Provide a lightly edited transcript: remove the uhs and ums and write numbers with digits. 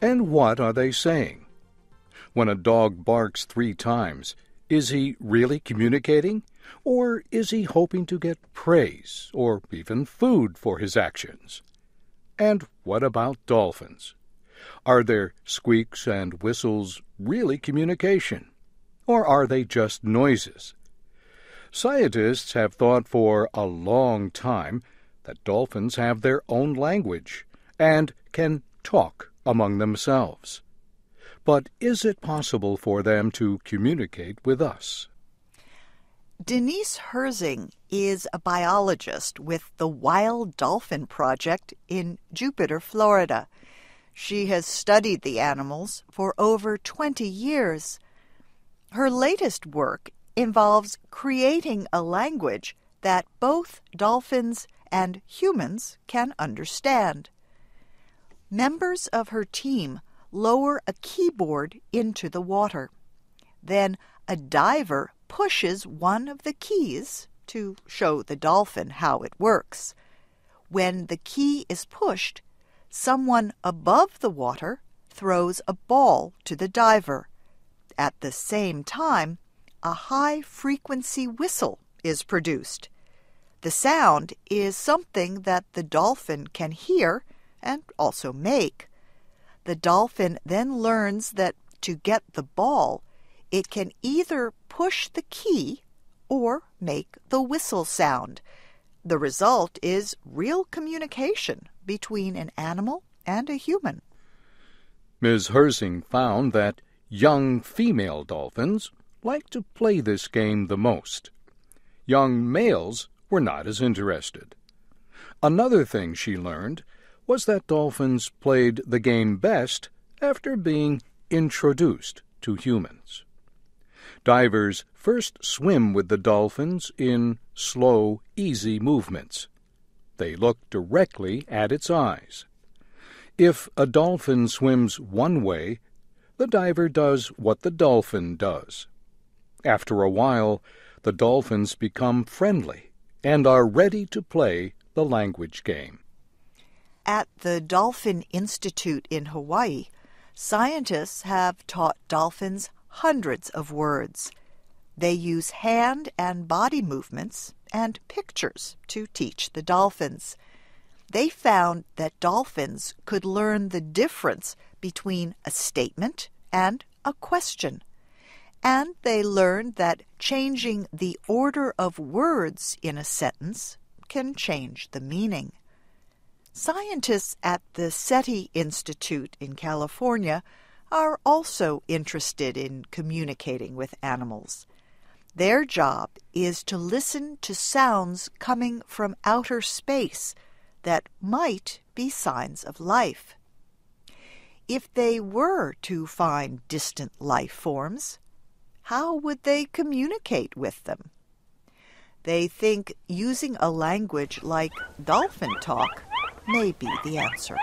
And what are they saying? When a dog barks 3 times, is he really communicating? Or is he hoping to get praise or even food for his actions? And what about dolphins? Are their squeaks and whistles really communication? Or are they just noises? Scientists have thought for a long time that dolphins have their own language and can talk among themselves. But is it possible for them to communicate with us? Denise Herzing is a biologist with the Wild Dolphin Project in Jupiter, Florida. She has studied the animals for over 20 years. Her latest work involves creating a language that both dolphins and humans can understand. Members of her team lower a keyboard into the water. Then a diver pushes one of the keys to show the dolphin how it works. When the key is pushed, someone above the water throws a ball to the diver. At the same time, a high-frequency whistle is produced. The sound is something that the dolphin can hear and also make. The dolphin then learns that to get the ball, it can either push the key or make the whistle sound. The result is real communication between an animal and a human. Ms. Herzing found that young female dolphins like to play this game the most. Young males were not as interested. Another thing she learned was that dolphins played the game best after being introduced to humans. Divers first swim with the dolphins in slow, easy movements. They look directly at its eyes. If a dolphin swims one way, the diver does what the dolphin does. After a while, the dolphins become friendly and are ready to play the language game. At the Dolphin Institute in Hawaii, scientists have taught dolphins hundreds of words. They use hand and body movements and pictures to teach the dolphins. They found that dolphins could learn the difference between a statement and a question. And they learned that changing the order of words in a sentence can change the meaning. Scientists at the SETI Institute in California are also interested in communicating with animals. Their job is to listen to sounds coming from outer space that might be signs of life. If they were to find distant life forms, how would they communicate with them? They think using a language like dolphin talk may be the answer.